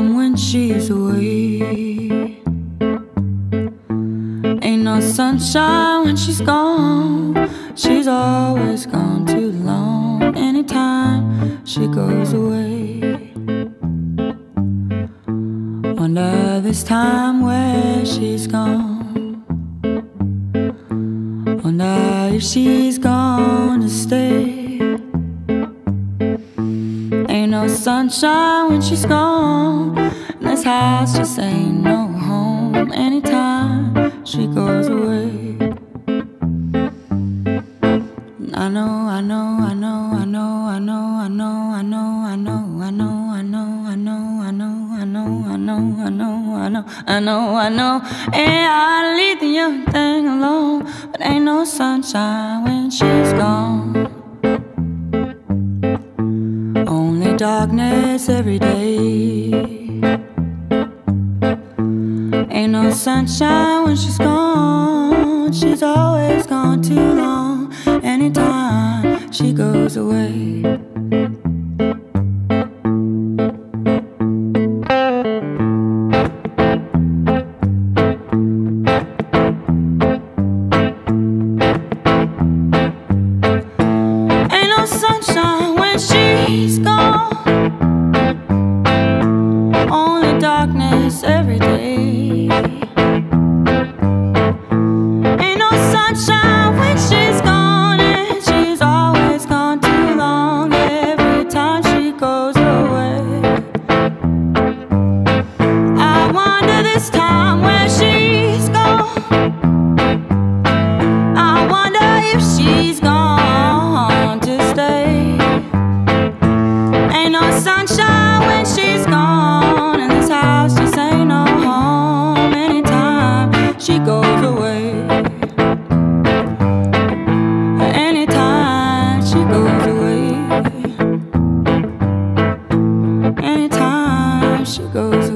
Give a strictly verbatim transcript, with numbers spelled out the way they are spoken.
home when she's away. Ain't no sunshine when she's gone. She's always gone too long. Anytime she goes away, wonder this time where she's gone. Wonder if she's gonna stay. Ain't no sunshine when she's gone, and this house just ain't no home. Anytime she goes away. I know, I know, I know, I know, I know, I know, I know, I know, I know, I know, I know, I know, I know, I know, I know, I know, I know, I know, and I leave the young thing alone, but ain't no sunshine when she's gone. Only darkness every day. Ain't no sunshine when she's gone. She's always gone too long. Anytime she goes away. Ain't no sunshine when she's gone. Only darkness every day. Ain't no sunshine when she's gone. She goes away. Anytime she goes away. Anytime she goes away.